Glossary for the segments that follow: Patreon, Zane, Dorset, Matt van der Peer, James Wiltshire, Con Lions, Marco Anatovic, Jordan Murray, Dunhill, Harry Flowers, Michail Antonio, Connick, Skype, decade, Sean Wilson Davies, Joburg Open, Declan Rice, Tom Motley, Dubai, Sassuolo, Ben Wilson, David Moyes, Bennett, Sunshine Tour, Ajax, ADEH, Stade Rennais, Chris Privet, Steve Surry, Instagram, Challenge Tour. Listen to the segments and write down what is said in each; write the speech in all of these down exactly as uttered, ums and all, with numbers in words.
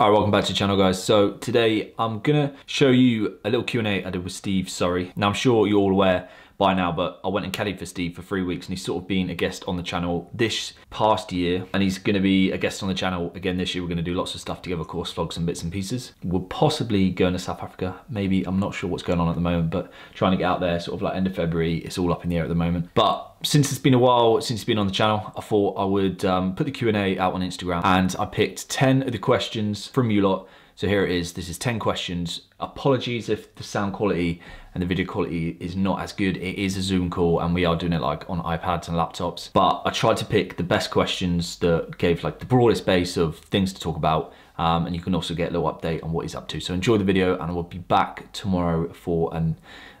All right, welcome back to the channel, guys. So today I'm gonna show you a little Q and A I did with Steve Surry. Now I'm sure you're all aware by now, but I went and caddied for Steve for three weeks and he's sort of been a guest on the channel this past year and he's gonna be a guest on the channel again this year. We're gonna do lots of stuff together, course vlogs and bits and pieces. We're possibly going to South Africa, maybe, I'm not sure what's going on at the moment, but trying to get out there sort of like end of February, it's all up in the air at the moment. But since it's been a while, since it's been on the channel, I thought I would um, put the Q and A out on Instagram and I picked ten of the questions from you lot. So here it is, this is ten questions. Apologies if the sound quality and the video quality is not as good. It is a Zoom call and we are doing it like on iPads and laptops. But I tried to pick the best questions that gave like the broadest base of things to talk about. Um, and you can also get a little update on what he's up to. So enjoy the video and I will be back tomorrow for an,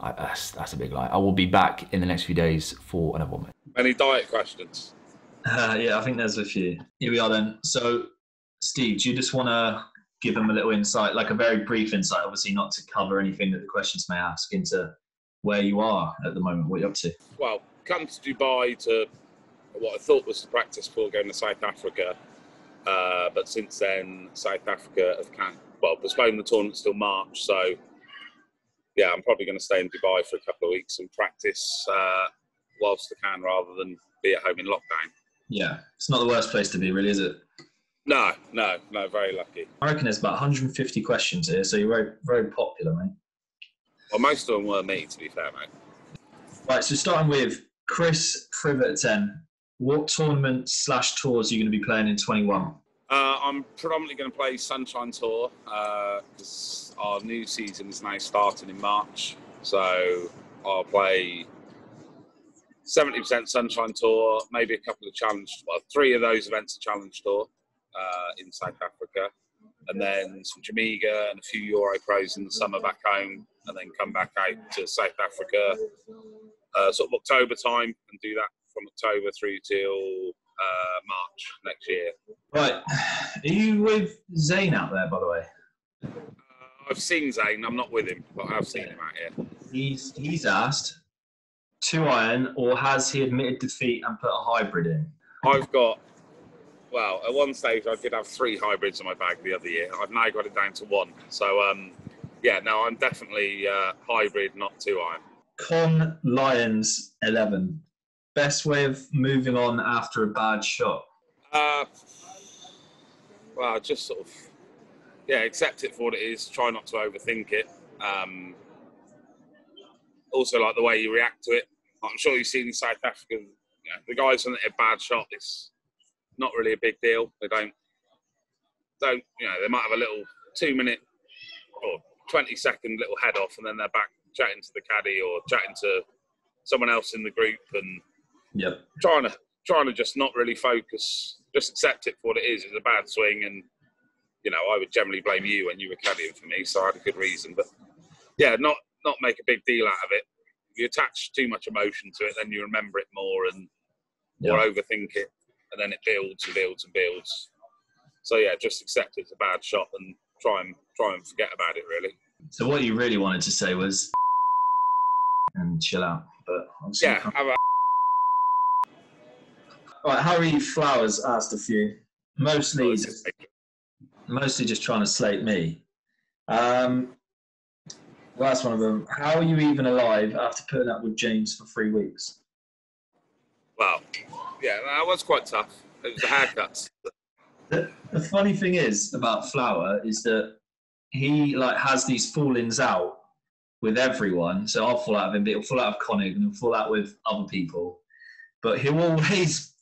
I, that's, that's a big lie. I will be back in the next few days for another one. Any diet questions? Uh, yeah, I think there's a few. Here we are then. So Steve, do you just want to give them a little insight, like a very brief insight, obviously not to cover anything that the questions may ask, into where you are at the moment, what you're up to? Well, come to Dubai to what I thought was the practice for going to South Africa. Uh, but since then, South Africa have can well, postponed the tournament till March. So yeah, I'm probably going to stay in Dubai for a couple of weeks and practice uh, whilst I can rather than be at home in lockdown. Yeah, it's not the worst place to be really, is it? No, no, no, very lucky. I reckon there's about a hundred and fifty questions here, so you're very, very popular, mate. Well, most of them were me, to be fair, mate. Right, so starting with Chris Privet at ten, what tournament slash tours are you going to be playing in twenty-one? Uh, I'm predominantly going to play Sunshine Tour, because uh, our new season is now starting in March, so I'll play seventy percent Sunshine Tour, maybe a couple of Challenge, well, three of those events are Challenge Tour. Uh, in South Africa, and then some Jamaica and a few Euro Pros in the summer back home, and then come back out to South Africa uh, sort of October time and do that from October through till uh, March next year. Right. Are you with Zane out there, by the way? Uh, I've seen Zane. I'm not with him, but I've seen him out here. He's, he's asked, two iron, or has he admitted defeat and put a hybrid in? I've got... Well, at one stage, I did have three hybrids in my bag the other year. I've now got it down to one. So, um, yeah, no, I'm definitely uh, hybrid, not two iron. Con Lions eleven. Best way of moving on after a bad shot? Uh, well, just sort of, yeah, accept it for what it is. Try not to overthink it. Um, also, like the way you react to it. I'm sure you've seen South Africa, you know, the guys when they're a bad shot, it's not really a big deal. They don't, don't, you know, they might have a little two-minute or twenty-second little head-off and then they're back chatting to the caddy or chatting to someone else in the group and yep. trying to trying to just not really focus, just accept it for what it is. It's a bad swing and, you know, I would generally blame you when you were caddying for me, so I had a good reason. But, yeah, not, not make a big deal out of it. If you attach too much emotion to it, then you remember it more and yep. or overthink it. And then it builds and builds and builds. So yeah, just accept it's a bad shot and try and try and forget about it really. So what you really wanted to say was and chill out, but obviously yeah. Have a All right, Harry Flowers asked a few, mostly just, mostly just trying to slate me. Um, last one of them. How are you even alive after putting up with James for three weeks? Well. Yeah, that was quite tough. It was the haircuts. The, the funny thing is about Flower is that he like has these fallings out with everyone. So I'll fall out of him, but he'll fall out of Connick and he'll fall out with other people. But he'll always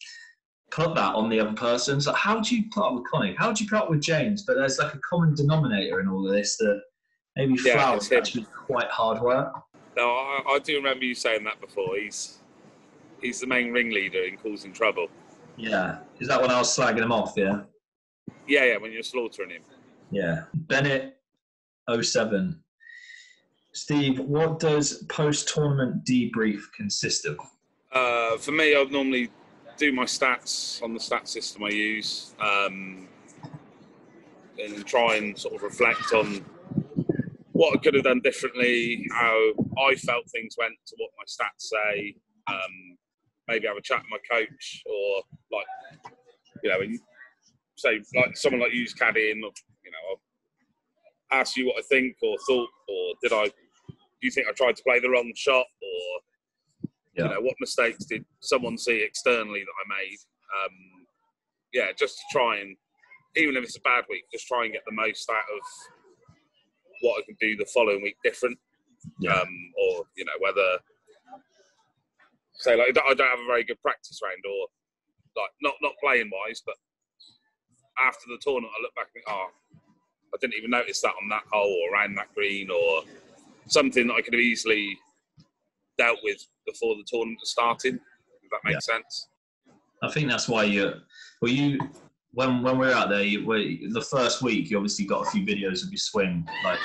put that on the other person. So like, how do you put up with Connick? How do you put up with James? But there's like a common denominator in all of this that maybe yeah, Flower is actually quite hard work. No, I, I do remember you saying that before. He's... He's the main ringleader in causing trouble. Yeah. Is that when I was slagging him off, yeah? Yeah, yeah, when you're slaughtering him. Yeah. Bennett oh seven. Steve, what does post-tournament debrief consist of? Uh, for me, I'd normally do my stats on the stat system I use um, and try and sort of reflect on what I could have done differently, how I felt things went to what my stats say. Um, maybe have a chat with my coach or like, you know, say like someone like you's caddying, or, you know, asked you what I think or thought, or did I? Do you think I tried to play the wrong shot, or yeah. you know, what mistakes did someone see externally that I made? Um, yeah, just to try and, even if it's a bad week, just try and get the most out of what I can do the following week different. Yeah. Um, or you know, whether say like I don't have a very good practice round, or like not not playing wise, but after the tournament I look back and think, oh, I didn't even notice that on that hole or around that green, or something that I could have easily dealt with before the tournament started. If that makes yeah. sense. I think that's why you, well, you when when we were out there, you, we, the first week you obviously got a few videos of your swing, like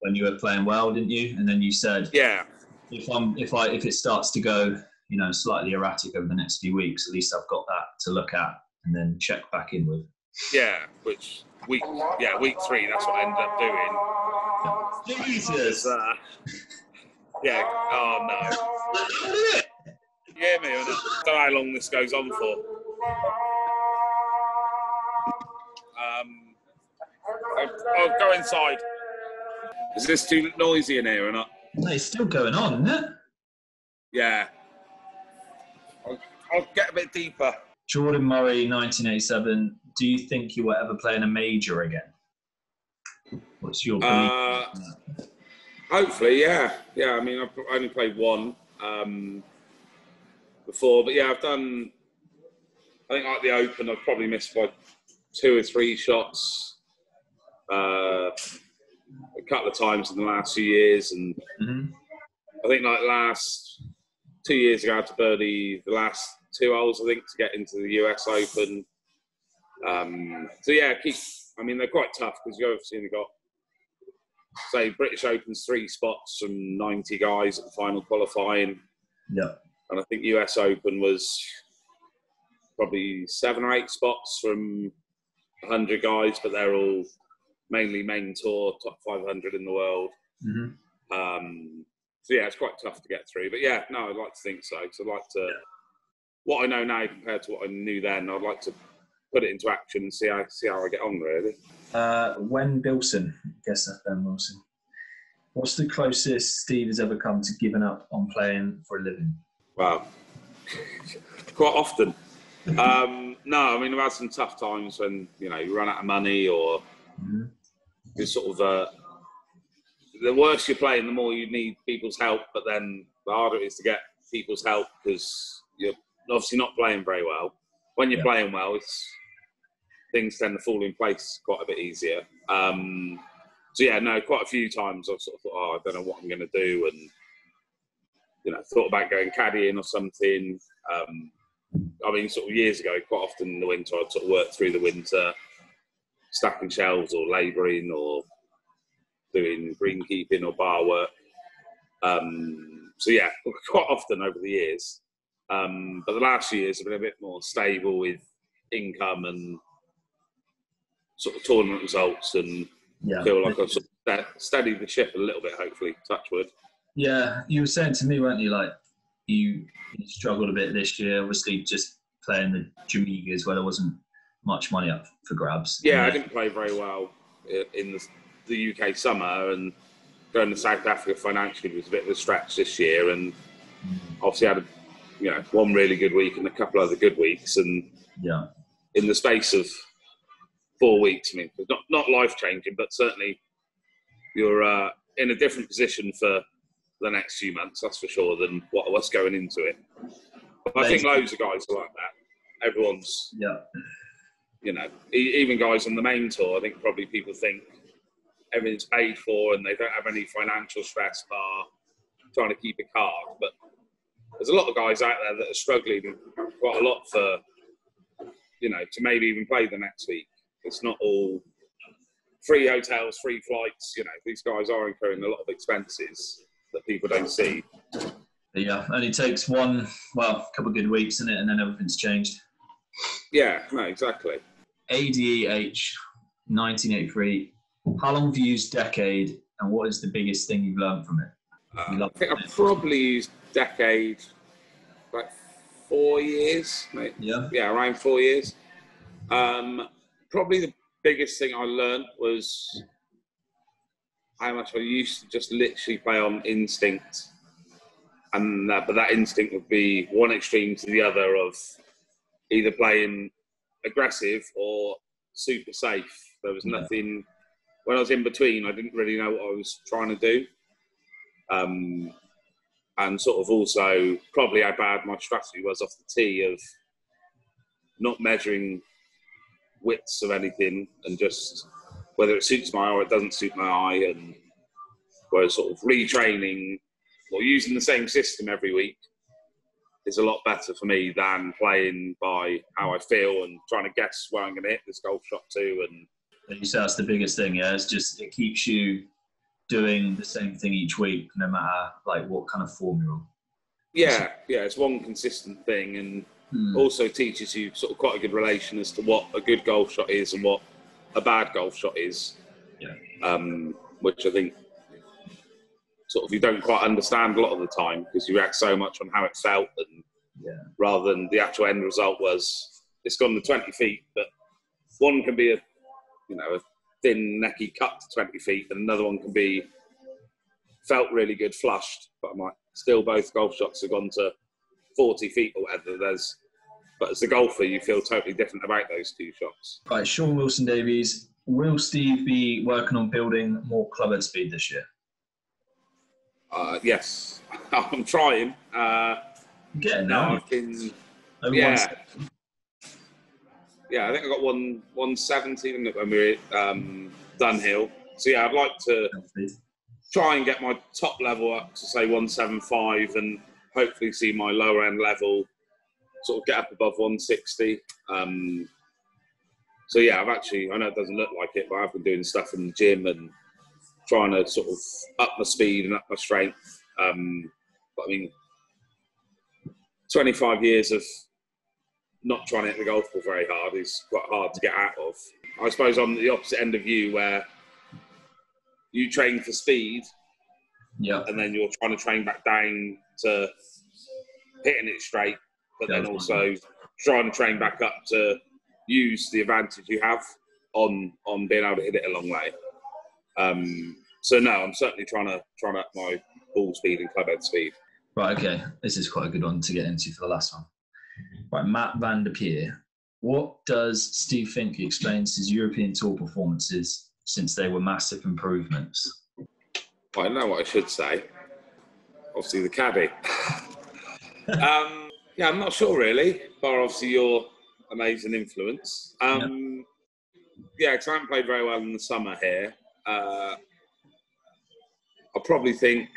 when you were playing well, didn't you? And then you said, yeah, if I'm if I if it starts to go, you know, slightly erratic over the next few weeks, at least I've got that to look at and then check back in with. Yeah, which week, yeah, week three, that's what I ended up doing. Jesus! Uh, yeah, oh no. You hear me? I don't know how long this goes on for. Um, I'll, I'll go inside. Is this too noisy in here or not? No, it's still going on, isn't it? Yeah. I'll, I'll get a bit deeper. Jordan Murray, nineteen eighty-seven. Do you think you will ever play in a major again? What's your belief? Uh, hopefully, yeah. Yeah, I mean, I've only played one um, before. But, yeah, I've done... I think, like the Open, I've probably missed by two or three shots uh, a couple of times in the last few years. And mm-hmm. I think, like, last... Two years ago, I had to birdie the last... two holes, I think, to get into the U S Open. Um, so, yeah, keep, I mean, they're quite tough because you've obviously only got, say, British Open's three spots from ninety guys at the final qualifying. Yeah. And I think U S Open was probably seven or eight spots from one hundred guys, but they're all mainly main tour, top five hundred in the world. Mm-hmm. Um, so, yeah, it's quite tough to get through. But, yeah, no, I'd like to think so. Because I'd like to... Yeah. What I know now compared to what I knew then, I'd like to put it into action and see how see how I get on, really. Uh, when Wilson, I guess that's Ben Wilson. What's the closest Steve has ever come to giving up on playing for a living? Wow, quite often. um, no, I mean, I've had some tough times when, you know, you run out of money, or mm-hmm. you sort of uh, the worse you're playing, the more you need people's help. But then the harder it is to get people's help because you're obviously not playing very well. When you're yeah. playing well, it's, things tend to fall in place quite a bit easier. Um, so, yeah, no, quite a few times I've sort of thought, oh, I don't know what I'm going to do, and, you know, thought about going caddying or something. Um, I mean, sort of years ago, quite often in the winter, I'd sort of work through the winter, stacking shelves or labouring or doing greenkeeping or bar work. Um, so, yeah, quite often over the years. Um, but the last few years have been a bit more stable with income and sort of tournament results, and yeah. feel like I've sort of steadied the ship a little bit, hopefully, touch wood. Yeah, you were saying to me, weren't you, like, you, you struggled a bit this year, obviously just playing the Jamigas where there wasn't much money up for grabs. Yeah, I didn't play very well in the U K summer, and going to South Africa financially was a bit of a stretch this year, and obviously I had a you know, one really good week and a couple other good weeks, and yeah, in the space of four weeks, I mean, not not life changing, but certainly you're uh, in a different position for the next few months. That's for sure than what I was going into it. But I think loads of guys are like that. Everyone's, yeah, you know, even guys on the main tour. I think probably people think everything's paid for and they don't have any financial stress bar trying to keep a card, but there's a lot of guys out there that are struggling quite a lot for, you know, to maybe even play the next week. It's not all free hotels, free flights. You know, these guys are incurring a lot of expenses that people don't see. Yeah, only takes one, well, a couple of good weeks, isn't it? And then everything's changed. Yeah, no, exactly. A D E H, nineteen eighty-three. How long have you used Decade, and what is the biggest thing you've learned from it? Um, I think I've probably used Decade like four years, mate. Yeah, yeah, around four years. Um, probably the biggest thing I learned was how much I used to just literally play on instinct. And that, but that instinct would be one extreme to the other of either playing aggressive or super safe. There was nothing, when I was in between, I didn't really know what I was trying to do. Um, and sort of also probably how bad my strategy was off the tee of not measuring widths of anything and just whether it suits my eye or it doesn't suit my eye, and whereas sort of retraining or using the same system every week is a lot better for me than playing by how I feel and trying to guess where I'm going to hit this golf shot to. And like you said, that's the biggest thing, yeah? It's just, it keeps you doing the same thing each week, no matter like what kind of form you're on. Yeah, yeah, it's one consistent thing, and mm. also teaches you sort of quite a good relation as to what a good golf shot is and what a bad golf shot is. Yeah. Um, which I think sort of you don't quite understand a lot of the time, because you react so much on how it felt, and yeah. rather than the actual end result was it's gone to twenty feet, but one can be a, you know, a thin necky cut to twenty feet, and another one can be felt really good flushed, but I'm like, still both golf shots have gone to forty feet or whatever. There's, but as a golfer, you feel totally different about those two shots. Right, Sean Wilson Davies, will Steve be working on building more club head speed this year? Uh, yes, I'm trying. Uh, Getting now, I've been, yeah. Yeah, I think I got one one seventy when we were at um, Dunhill. So yeah, I'd like to try and get my top level up to say one seven five, and hopefully see my lower end level sort of get up above one sixty. Um, so yeah, I've actually, I know it doesn't look like it, but I've been doing stuff in the gym and trying to sort of up my speed and up my strength. Um, but I mean, twenty-five years of not trying to hit the golf ball very hard is quite hard to get out of. I suppose I'm the opposite end of you, where you train for speed, yeah, and then you're trying to train back down to hitting it straight, but That's then also funny. trying to train back up to use the advantage you have on on being able to hit it a long way. Um, so no, I'm certainly trying to trying to up my ball speed and club head speed. Right, okay, this is quite a good one to get into for the last one. Right, Matt van der Peer. What does Steve think he explains his European Tour performances since they were massive improvements? Well, I know what I should say. Obviously, the caddy. um, yeah, I'm not sure really, bar obviously your amazing influence. Um, yeah, because yeah, I haven't played very well in the summer here. Uh, I probably think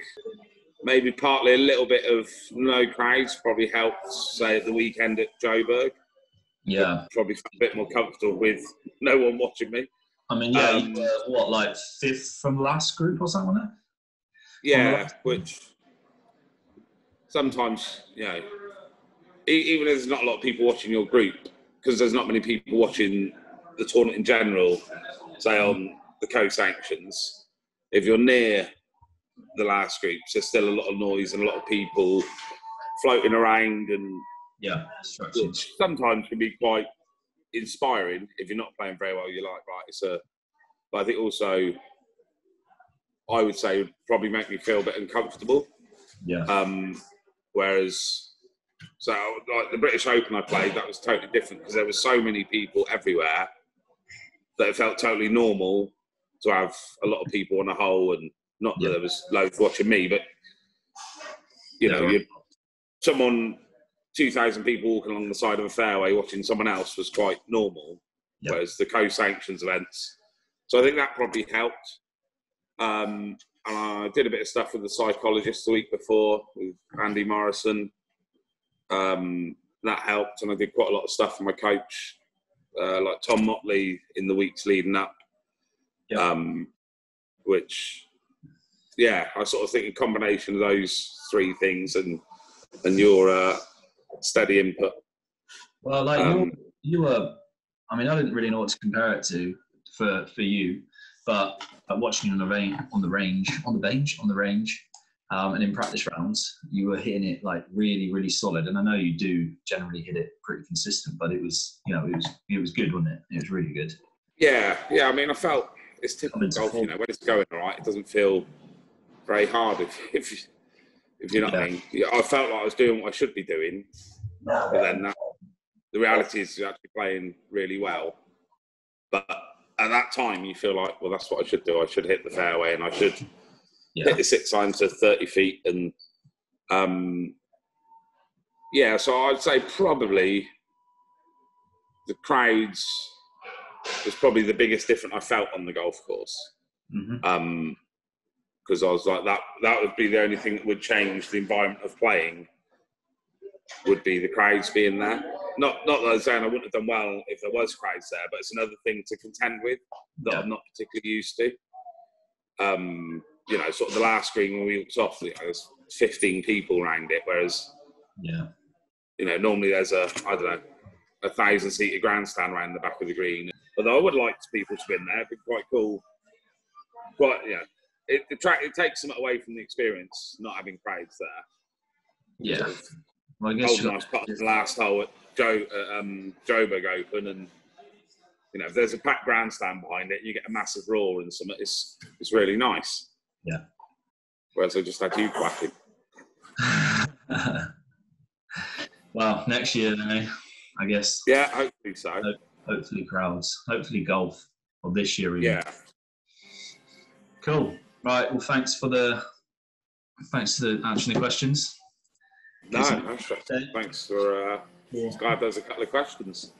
maybe partly a little bit of no crowds probably helped, say, at the weekend at Joburg. Yeah. Probably a bit more comfortable with no one watching me. I mean, yeah, um, you were, what, like fifth from last group or something like that? Yeah, which sometimes, you know, even if there's not a lot of people watching your group, because there's not many people watching the tournament in general, say on the co-sanctions, if you're near the last groups, there's still a lot of noise and a lot of people floating around, and yeah, which sometimes can be quite inspiring if you're not playing very well. You're like, right, it's a. But I think also, I would say, would probably make me feel a bit uncomfortable. Yeah. Um, whereas, so like the British Open I played, that was totally different because there were so many people everywhere that it felt totally normal to have a lot of people on a hole, and not that yeah. there was loads watching me, but, you know, yeah. you, someone, two thousand people walking along the side of a fairway watching someone else was quite normal, yeah. whereas the co-sanctions events. So I think that probably helped. Um, and I did a bit of stuff with the psychologist the week before, with Andy Morrison. Um, that helped, and I did quite a lot of stuff for my coach, uh, like Tom Motley, in the weeks leading up, yeah. um, which... Yeah, I sort of think a combination of those three things and and your uh, steady input. Well, like um, you were, I mean, I didn't really know what to compare it to for, for you, but uh, watching you on the range, on the range, on the bench, on the range, um, and in practice rounds, you were hitting it like really, really solid. And I know you do generally hit it pretty consistent, but it was, you know, it was it was good, wasn't it? It was really good. Yeah, yeah. I mean, I felt it's typical golf, you know, when it's going all right, it doesn't feel very hard, if, if, you, if you know yeah. what I mean. I felt like I was doing what I should be doing, no, but then that, the reality is you're actually playing really well. But at that time, you feel like, well, that's what I should do. I should hit the fairway and I should yeah. hit the six iron to thirty feet. And, um, yeah, so I'd say probably the crowds was probably the biggest difference I felt on the golf course. Mm-hmm. Um, because I was like, that that would be the only thing that would change the environment of playing, would be the crowds being there. Not not that I was saying I wouldn't have done well if there was crowds there, but it's another thing to contend with that yeah. I'm not particularly used to. Um, you know, sort of the last green when we walked off, you know, there's fifteen people around it, whereas, yeah, you know, normally there's a, I don't know, a thousand-seater grandstand around the back of the green. Although I would like people to be in there, it'd be quite cool. Quite, yeah. You know, It, it, tra it takes something away from the experience, not having crowds there. Yeah. So, well, I guess I was part of the last hole at jo uh, um, Joburg Open, and you know, if there's a packed grandstand behind it, you get a massive roar and some. It's it's really nice. Yeah. Whereas I just had you quacking. Well, next year, eh? I guess. Yeah, hopefully so. Ho hopefully crowds. Hopefully golf. Or this year, even. Yeah. Cool. Right, well, thanks for the thanks for the answering the questions. No, no, thanks for uh, yeah. Skype. There's a couple of questions.